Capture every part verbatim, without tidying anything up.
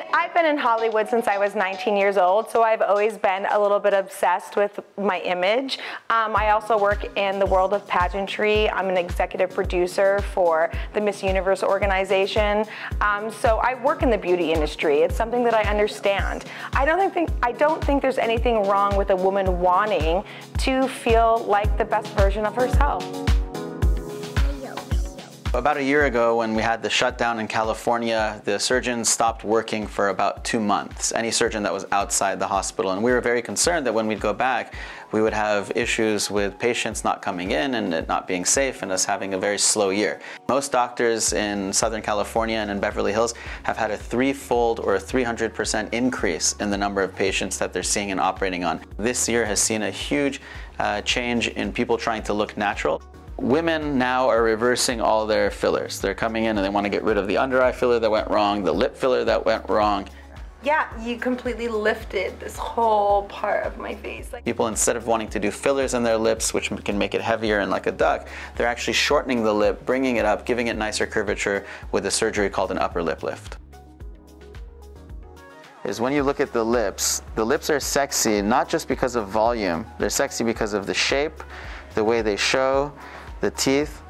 mean, I've been in Hollywood since I was nineteen years old, so I've always been a little bit obsessed with my image. Um, I also work in the world of pageantry. I'm an executive producer for the Miss Universe organization. Um, so I work in the beauty industry. It's something that I understand. I don't think, I don't think there's anything wrong with a woman wanting to feel like the best version of herself. About a year ago, when we had the shutdown in California, the surgeons stopped working for about two months, any surgeon that was outside the hospital. And we were very concerned that when we'd go back, we would have issues with patients not coming in and it not being safe and us having a very slow year. Most doctors in Southern California and in Beverly Hills have had a threefold or a three hundred percent increase in the number of patients that they're seeing and operating on. This year has seen a huge uh, change in people trying to look natural. Women now are reversing all their fillers. They're coming in and they want to get rid of the under eye filler that went wrong, the lip filler that went wrong. Yeah, you completely lifted this whole part of my face. Like, people, instead of wanting to do fillers in their lips, which can make it heavier and like a duck, they're actually shortening the lip, bringing it up, giving it nicer curvature with a surgery called an upper lip lift. Is when you look at the lips, the lips are sexy not just because of volume. They're sexy because of the shape, the way they show, the teeth.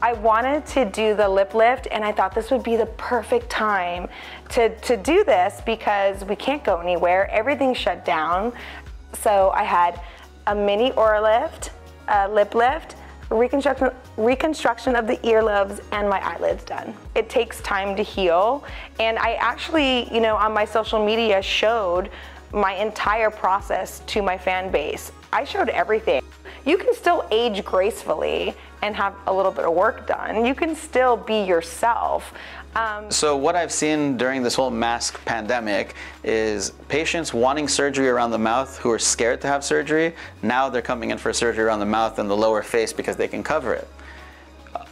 I wanted to do the lip lift and I thought this would be the perfect time to, to do this because we can't go anywhere, everything's shut down. So I had a mini aura lift, a lip lift, reconstruction, reconstruction of the earlobes and my eyelids done. It takes time to heal, and I actually, you know, on my social media showed my entire process to my fan base. I showed everything. You can still age gracefully and have a little bit of work done. You can still be yourself. Um, so what I've seen during this whole mask pandemic is patients wanting surgery around the mouth who are scared to have surgery. Now they're coming in for surgery around the mouth and the lower face because they can cover it.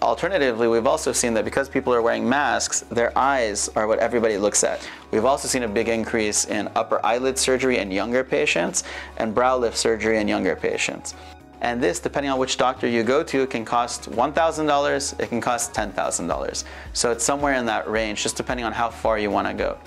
Alternatively, we've also seen that because people are wearing masks, their eyes are what everybody looks at. We've also seen a big increase in upper eyelid surgery in younger patients and brow lift surgery in younger patients. And this, depending on which doctor you go to, can cost one thousand dollars, it can cost ten thousand dollars. So it's somewhere in that range, just depending on how far you want to go.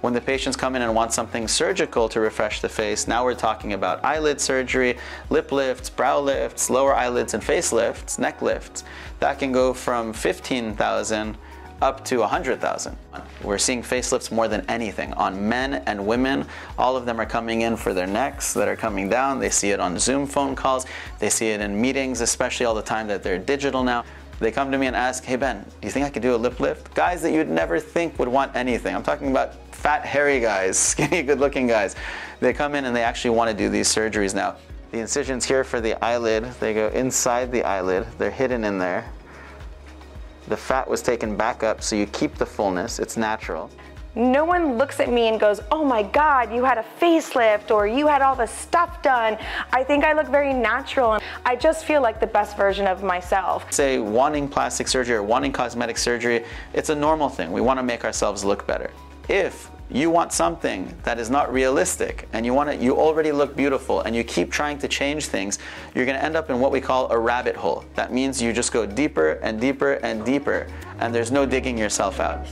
When the patients come in and want something surgical to refresh the face, now we're talking about eyelid surgery, lip lifts, brow lifts, lower eyelids and face lifts, neck lifts. That can go from fifteen thousand up to one hundred thousand. We're seeing facelifts more than anything on men and women. All of them are coming in for their necks that are coming down. They see it on Zoom phone calls. They see it in meetings, especially all the time that they're digital now. They come to me and ask, hey Ben, do you think I could do a lip lift? Guys that you'd never think would want anything. I'm talking about fat, hairy guys, skinny, good looking guys. They come in and they actually want to do these surgeries now. The incisions here for the eyelid, they go inside the eyelid. They're hidden in there. The fat was taken back up, so you keep the fullness, it's natural. No one looks at me and goes, oh my God, you had a facelift or you had all this stuff done. I think I look very natural and I just feel like the best version of myself. Say wanting plastic surgery or wanting cosmetic surgery, it's a normal thing. We want to make ourselves look better. If you want something that is not realistic and you want to, you already look beautiful and you keep trying to change things, you're going to end up in what we call a rabbit hole. That means you just go deeper and deeper and deeper and there's no digging yourself out.